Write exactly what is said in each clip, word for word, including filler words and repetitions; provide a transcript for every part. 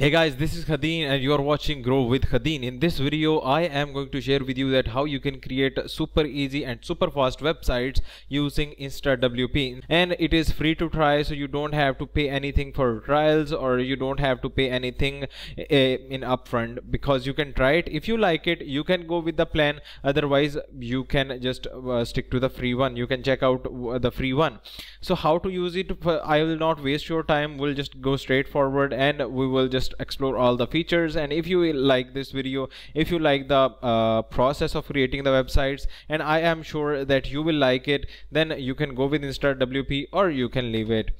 Hey guys, this is Khadin and you are watching Grow with Khadin. In this video, I am going to share with you that how you can create super easy and super fast websites using InstaWP. And it is free to try, so you don't have to pay anything for trials or you don't have to pay anything in upfront because you can try it. If you like it, you can go with the plan. Otherwise, you can just uh, stick to the free one. You can check out the free one. So how to use it? I will not waste your time. We'll just go straight forward and we will just explore all the features. And if you like this video, if you like the uh, process of creating the websites, and I am sure that you will like it, then you can go with InstaWP or you can leave it.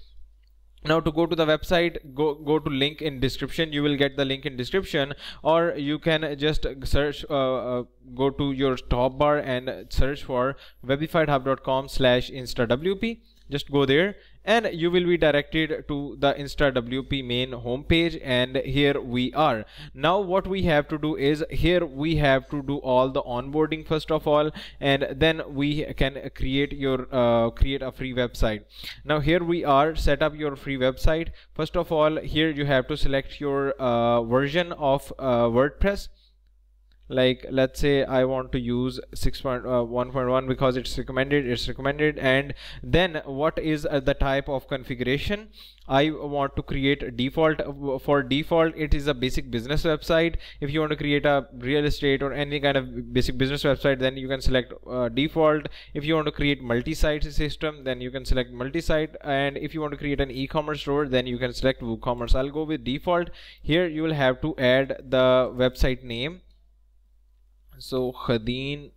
Now to go to the website, go go to link in description. You will get the link in description, or you can just search uh, uh, go to your top bar and search for webifiedhub dot com slash instawp. Just go there and you will be directed to the InstaWP main homepage, and here we are. Now what we have to do is, here we have to do all the onboarding first of all, and then we can create your uh, create a free website. Now here we are, set up your free website. First of all, here you have to select your uh, version of uh, WordPress. Like let's say I want to use six point one point one because it's recommended, it's recommended. And then what is uh, the type of configuration? I want to create default. For default, it is a basic business website. If you want to create a real estate or any kind of basic business website, then you can select uh, default. If you want to create multi-site system, then you can select multi-site. And if you want to create an e-commerce store, then you can select WooCommerce. I'll go with default. Here you will have to add the website name. So Khadin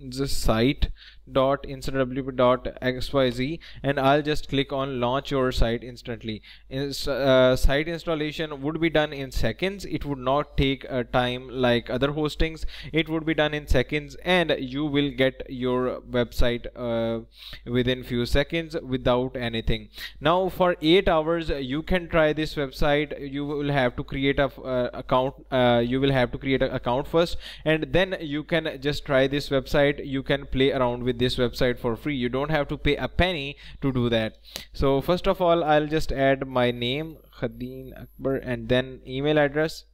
the site dot instawp dot xyz, and I'll just click on launch your site instantly. Inst uh, site installation would be done in seconds. It would not take uh, time like other hostings. It would be done in seconds, and you will get your website uh, within few seconds without anything. Now for eight hours you can try this website. You will have to create a uh, account. Uh, you will have to create an account first, and then you can just try this website. You can play around with this website for free. You don't have to pay a penny to do that. So first of all, I'll just add my name, Khadin Akbar, and then email address.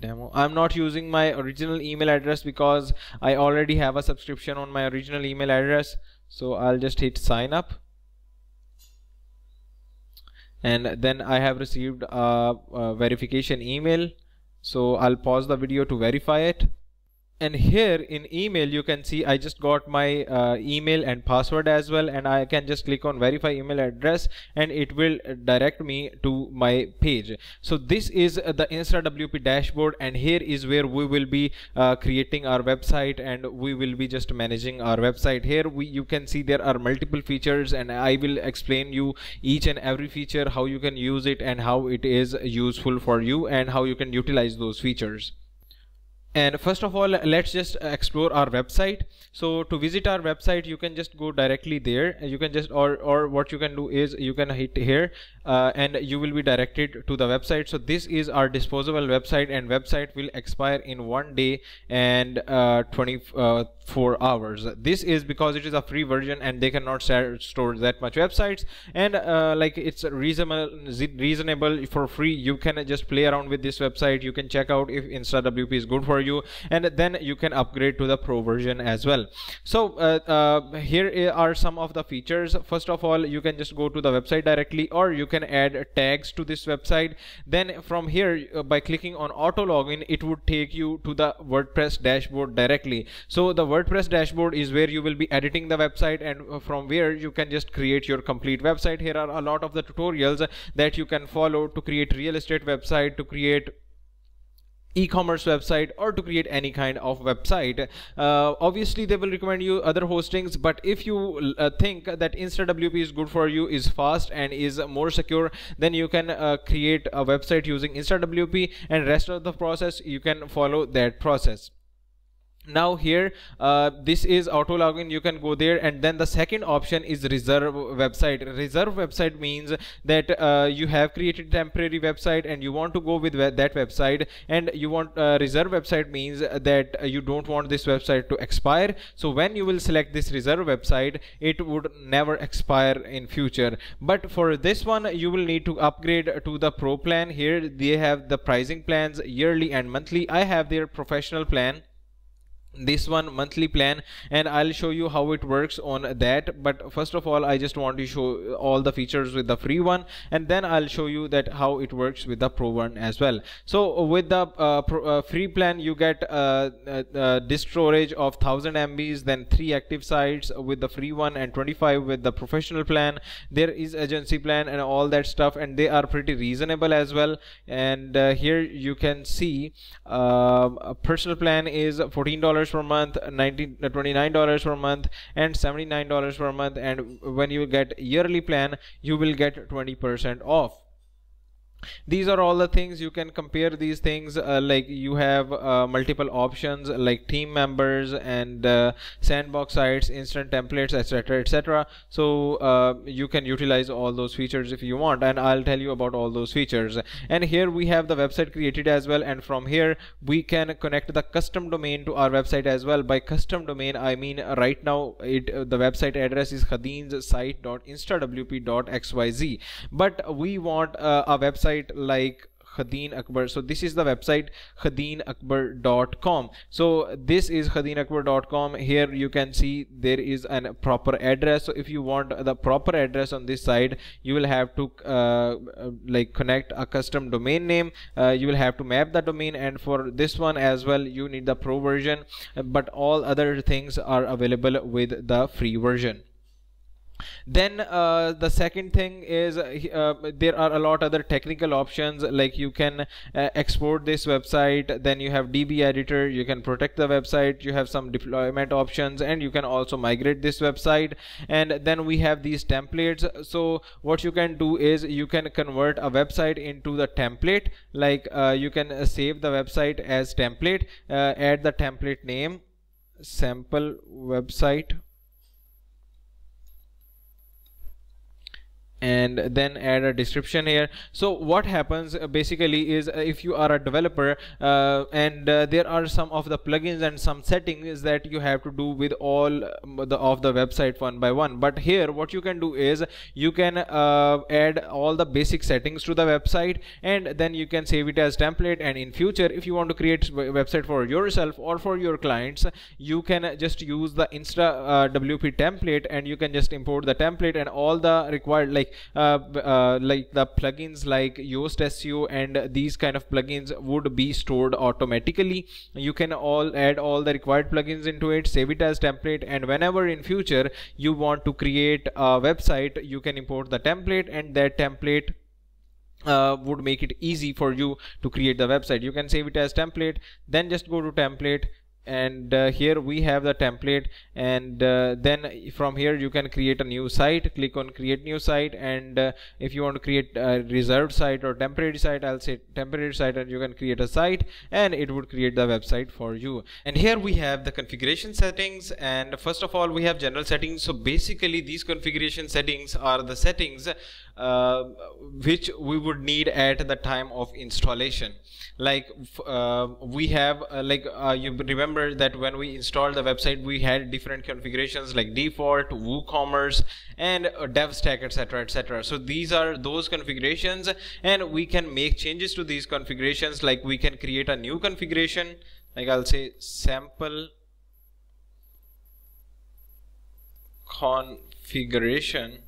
Demo. I'm not using my original email address because I already have a subscription on my original email address. So I'll just hit sign up. And then I have received a, a verification email. So I'll pause the video to verify it. And here in email you can see I just got my uh, email and password as well, and I can just click on verify email address and it will direct me to my page. So this is the InstaWP dashboard, and here is where we will be uh, creating our website and we will be just managing our website. Here we you can see there are multiple features, and I will explain you each and every feature, how you can use it and how it is useful for you and how you can utilize those features. And first of all, let's just explore our website. So to visit our website, you can just go directly there. You can just or or what you can do is you can hit here uh, and you will be directed to the website. So this is our disposable website, and website will expire in one day and uh, twenty-four hours. This is because it is a free version and they cannot store that much websites, and uh, like it's reasonable reasonable for free. You can just play around with this website. You can check out if InstaWP is good for you, and then you can upgrade to the pro version as well. So uh, uh, here are some of the features. First of all, you can just go to the website directly, or you can add tags to this website. Then from here uh, by clicking on auto login, it would take you to the WordPress dashboard directly. So the WordPress dashboard is where you will be editing the website, and from where you can just create your complete website. Here are a lot of the tutorials that you can follow to create real estate website, to create e-commerce website, or to create any kind of website. Uh, obviously they will recommend you other hostings, but if you uh, think that InstaWP is good for you, is fast and is more secure, then you can uh, create a website using InstaWP, and rest of the process you can follow that process. Now here uh, this is auto login, you can go there. And then the second option is reserve website. Reserve website means that uh, you have created temporary website and you want to go with that website, and you want uh, reserve website means that you don't want this website to expire. So when you will select this reserve website, it would never expire in future. But for this one you will need to upgrade to the pro plan. Here they have the pricing plans, yearly and monthly. I have their professional plan, this one monthly plan, and I'll show you how it works on that. But first of all, I just want to show all the features with the free one, and then I'll show you that how it works with the pro one as well. So with the uh, pro, uh, free plan, you get uh, uh, uh, disk storage of one thousand M Bs, then three active sites with the free one, and twenty-five with the professional plan. There is agency plan and all that stuff, and they are pretty reasonable as well. And uh, here you can see uh, a personal plan is fourteen dollars per month, nineteen, twenty-nine dollars per month, and seventy-nine dollars per month. And when you get yearly plan, you will get twenty percent off. These are all the things you can compare these things, uh, like you have uh, multiple options like team members and uh, sandbox sites, instant templates, etc, etc. So uh, you can utilize all those features if you want, and I'll tell you about all those features. And here we have the website created as well, and from here we can connect the custom domain to our website as well. By custom domain I mean right now it uh, the website address is khadin's site dot insta w p dot x y z, but we want uh, a website like Khadin Akbar. So this is the website khadin akbar dot com. So this is khadin akbar dot com. Here you can see there is a proper address. So if you want the proper address on this side, you will have to uh, like connect a custom domain name. Uh, you will have to map the domain, and for this one as well you need the pro version, but all other things are available with the free version. Then uh, the second thing is uh, there are a lot other technical options, like you can uh, export this website, then you have D B editor, you can protect the website, you have some deployment options, and you can also migrate this website. And then we have these templates. So what you can do is you can convert a website into the template, like uh, you can save the website as template, uh, add the template name, sample website, and then add a description here. So what happens basically is, if you are a developer uh, and uh, there are some of the plugins and some settings that you have to do with all the of the website one by one. But here what you can do is you can uh, add all the basic settings to the website, and then you can save it as template. And in future if you want to create a website for yourself or for your clients, you can just use the InstaWP template, and you can just import the template and all the required, like Uh, uh, like the plugins like Yoast S E O and these kind of plugins would be stored automatically. You can all add all the required plugins into it, save it as template, and whenever in future you want to create a website, you can import the template, and that template Uh, would make it easy for you to create the website. You can save it as template, then just go to template, and uh, here we have the template. And uh, then from here you can create a new site, click on create new site. And uh, if you want to create a reserved site or temporary site, I'll say temporary site, and you can create a site and it would create the website for you. And here we have the configuration settings. And first of all we have general settings. So basically these configuration settings are the settings uh, which we would need at the time of installation. Like uh, we have uh, like uh, you remember that when we installed the website we had different configurations like default, WooCommerce, and uh, DevStack, etc, etc. So these are those configurations, and we can make changes to these configurations. Like we can create a new configuration, like I'll say sample configuration.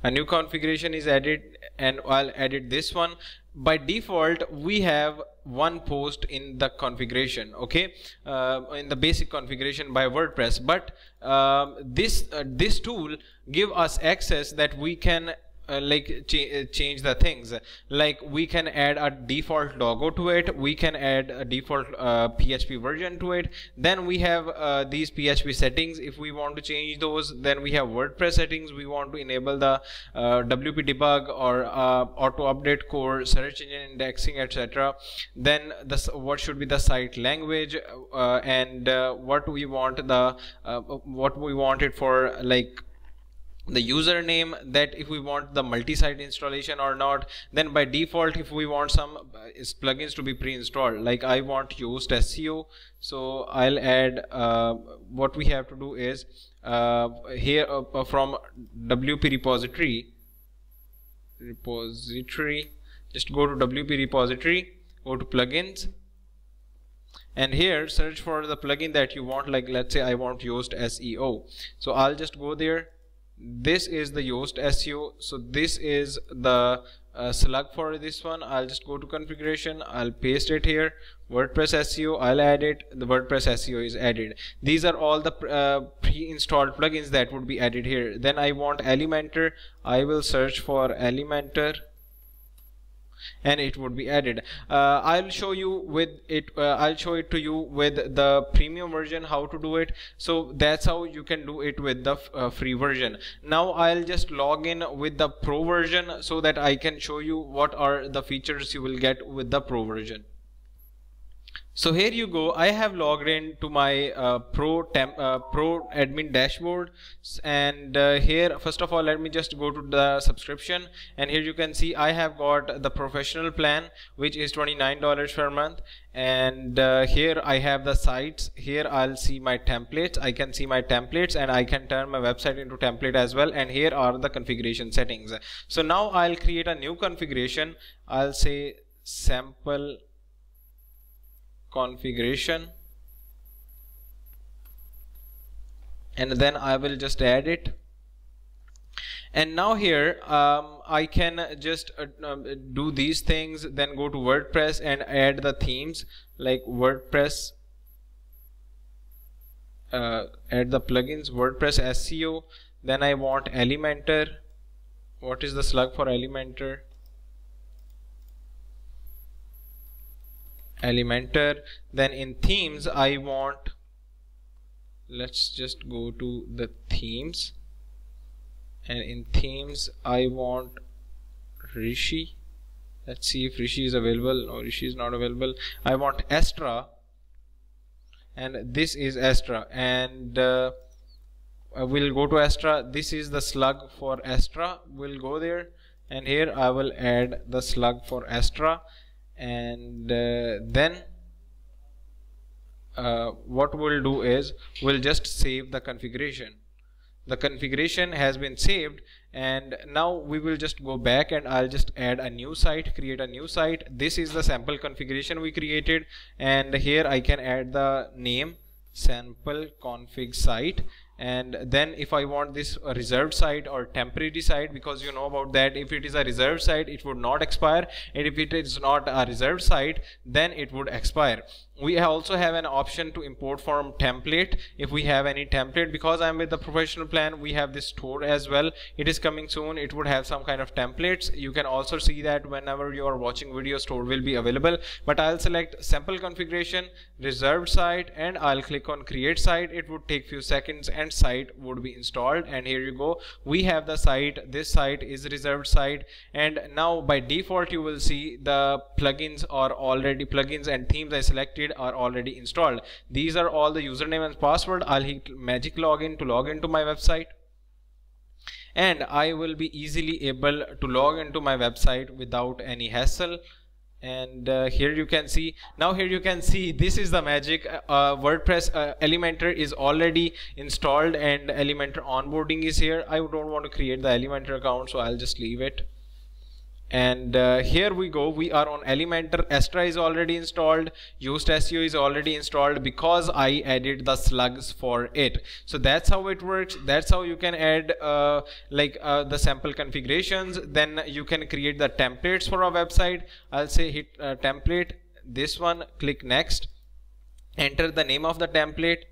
A new configuration is added, and I'll edit this one. By default we have one post in the configuration, okay, uh, in the basic configuration by WordPress. But uh, this uh, this tool give us access that we can uh, like ch change the things. Like we can add a default logo to it, we can add a default uh, P H P version to it. Then we have uh, these P H P settings. If we want to change those, then we have WordPress settings. We want to enable the uh, W P debug or uh, auto update core, search engine indexing, et cetera. Then this, what should be the site language, uh, and uh, what we want the uh, what we want it for, like the username, that if we want the multi-site installation or not. Then by default, if we want some plugins to be pre-installed, like I want Yoast S E O, so I'll add uh, what we have to do is uh, here uh, from W P repository repository just go to W P repository, go to plugins, and here search for the plugin that you want. Like let's say I want Yoast S E O, so I'll just go there. This is the Yoast S E O, so this is the uh, slug for this one. I'll just go to configuration, I'll paste it here. WordPress S E O, I'll add it. The WordPress S E O is added. These are all the uh, pre-installed plugins that would be added here. Then I want Elementor, I will search for Elementor, and it would be added. Uh, I'll show you with it. Uh, I'll show it to you with the premium version how to do it. So that's how you can do it with the uh, free version. Now I'll just log in with the pro version so that I can show you what are the features you will get with the pro version. So here you go. I have logged in to my uh, pro temp, uh, pro admin dashboard, and uh, here first of all let me just go to the subscription, and here you can see I have got the professional plan, which is twenty-nine dollars per month. And uh, here I have the sites. Here I'll see my templates. I can see my templates, and I can turn my website into template as well. And here are the configuration settings. So now I'll create a new configuration. I'll say sample configuration, and then I will just add it. And now here um, I can just uh, do these things, then go to WordPress and add the themes, like WordPress, uh, add the plugins, WordPress S E O. Then I want Elementor. What is the slug for Elementor? Elementor. Then in themes I want, let's just go to the themes, and in themes I want Rishi. Let's see if Rishi is available. No, Rishi is not available. I want Astra, and this is Astra, and uh, we'll go to Astra. This is the slug for Astra. We'll go there, and here I will add the slug for Astra. And uh, then uh, what we'll do is we'll just save the configuration. The configuration has been saved, and now we will just go back, and I'll just add a new site, create a new site. This is the sample configuration we created, and here I can add the name sample config site. And then if I want this reserved site or temporary site, because you know about that, if it is a reserved site it would not expire, and if it is not a reserved site then it would expire. We also have an option to import from template if we have any template. Because I'm with the professional plan, we have this store as well. It is coming soon. It would have some kind of templates. You can also see that whenever you are watching video, store will be available. But I'll select sample configuration, reserved site, and I'll click on create site. It would take few seconds and site would be installed. And here you go, we have the site. This site is reserved site, and now by default you will see the plugins are already, plugins and themes I selected are already installed. These are all the username and password. I'll hit magic login to log into my website, and I will be easily able to log into my website without any hassle. And uh, here you can see, now here you can see this is the magic. uh, WordPress uh, Elementor is already installed, and Elementor onboarding is here. I don't want to create the Elementor account, so I'll just leave it. And uh, here we go, we are on Elementor. Astra is already installed, Yoast S E O is already installed because I added the slugs for it. So that's how it works. That's how you can add uh, like uh, the sample configurations. Then you can create the templates for our website. I'll say hit uh, template, this one, click next, enter the name of the template,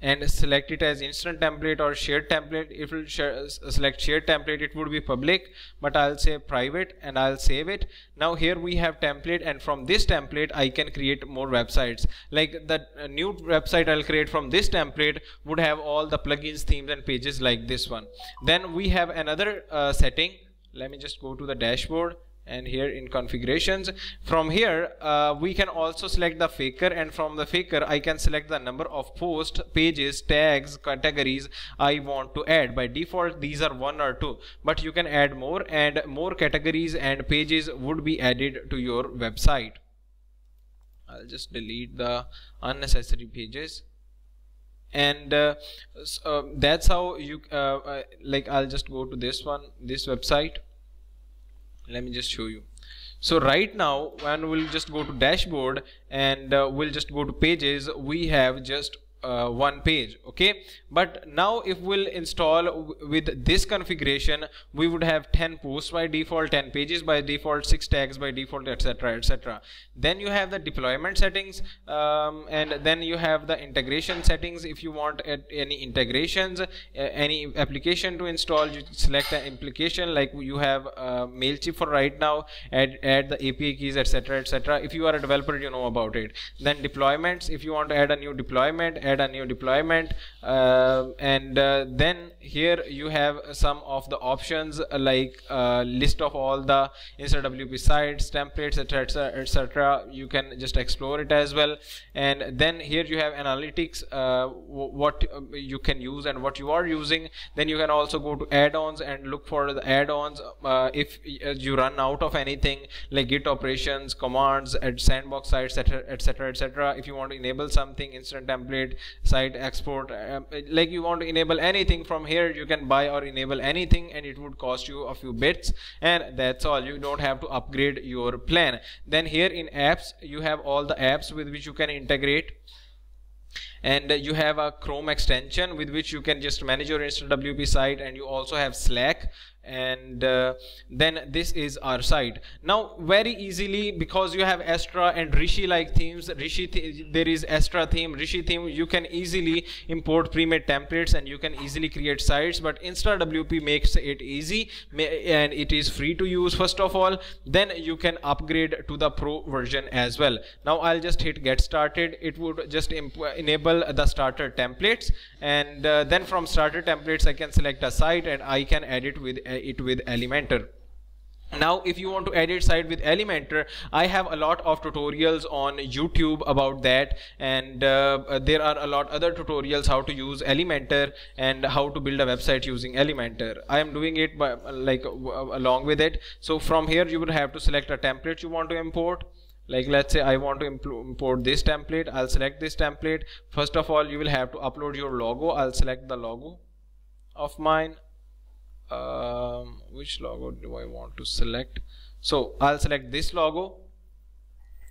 and select it as instant template or shared template. If you select shared template, it would be public, but I'll say private and I'll save it. Now here we have template, and from this template I can create more websites. Like the new website I'll create from this template would have all the plugins, themes and pages like this one. Then we have another uh, setting. Let me just go to the dashboard, and here in configurations, from here uh, we can also select the faker, and from the faker I can select the number of posts, pages, tags, categories I want to add. By default these are one or two, but you can add more, and more categories and pages would be added to your website. I'll just delete the unnecessary pages. And uh, uh, that's how you uh, uh, like I'll just go to this one, this website. Let me just show you. So right now when we'll just go to dashboard and uh, we'll just go to pages, we have just uh, one page. Okay, but now if we'll install with this configuration, we would have ten posts by default, ten pages by default, six tags by default, etc, etc. Then you have the deployment settings, um, and then you have the integration settings. If you want at any integrations, uh, any application to install, you select an application. Like you have uh, Mailchimp for right now, add, add the A P I keys, etc, etc. If you are a developer, you know about it. Then deployments, if you want to add a new deployment, add a new deployment. Uh, and uh, then here you have some of the options, like uh, list of all the InstaWP sites, templates, etc, etc. You can just explore it as well. And then here you have analytics, uh, what you can use and what you are using. Then you can also go to add-ons and look for the add-ons. Uh, if you run out of anything, like git operations, commands, and sandbox sites, etc, etc, etc. If you want to enable something, instant template site export, um, like you want to enable anything from here, you can buy or enable anything, and it would cost you a few bits, and that's all. You don't have to upgrade your plan. Then here in apps you have all the apps with which you can integrate, and you have a Chrome extension with which you can just manage your InstaWP site, and you also have Slack. And uh, then this is our site now very easily, because you have Astra and Rishi like themes. Rishi th there is Astra theme, Rishi theme. You can easily import pre-made templates and you can easily create sites, but InstaWP makes it easy and it is free to use first of all. Then you can upgrade to the pro version as well. Now I'll just hit get started. It would just enable the starter templates, and uh, then from starter templates I can select a site and I can edit with a it with Elementor. Now if you want to edit site with Elementor, I have a lot of tutorials on YouTube about that, and uh, there are a lot other tutorials how to use Elementor and how to build a website using Elementor. I am doing it by like along with it. So from here you would have to select a template you want to import. Like let's say I want to import this template. I'll select this template. First of all you will have to upload your logo. I'll select the logo of mine. Um, which logo do I want to select? So I'll select this logo.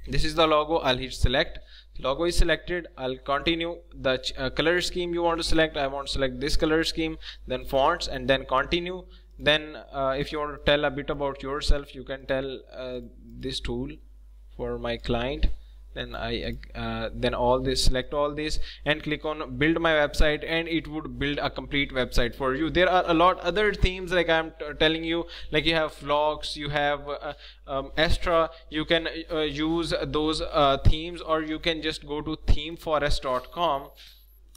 This is the logo. I'll hit select. Logo is selected. I'll continue. The uh, color scheme you want to select, I want to select this color scheme, then fonts, and then continue. Then uh, if you want to tell a bit about yourself, you can tell uh, this tool for my client. Then I uh, then all this, select all this and click on build my website, and it would build a complete website for you. There are a lot other themes, like I'm t telling you, like you have vlogs, you have uh, um, Astra. You can uh, use those uh, themes, or you can just go to theme forest dot com.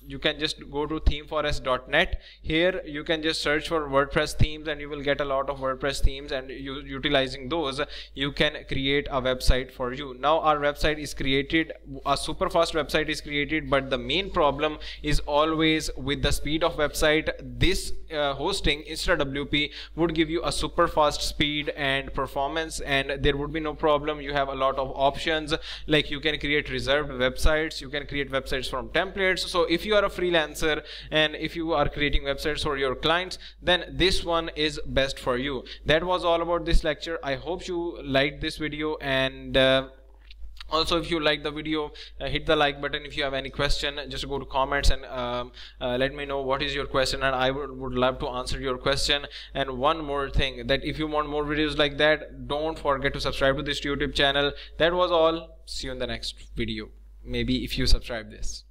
You can just go to theme forest dot net. Here you can just search for WordPress themes and you will get a lot of WordPress themes, and you, utilizing those you can create a website for you. Now our website is created, a super fast website is created, but the main problem is always with the speed of website. This uh, hosting InstaWP would give you a super fast speed and performance, and there would be no problem. You have a lot of options, like you can create reserved websites, you can create websites from templates. So if you you are a freelancer and if you are creating websites for your clients, then this one is best for you. That was all about this lecture. I hope you liked this video, and uh, also if you like the video, uh, hit the like button. If you have any question, just go to comments and um, uh, let me know what is your question, and I would, would love to answer your question. And one more thing, that if you want more videos like that, don't forget to subscribe to this YouTube channel. That was all. See you in the next video, maybe if you subscribe this.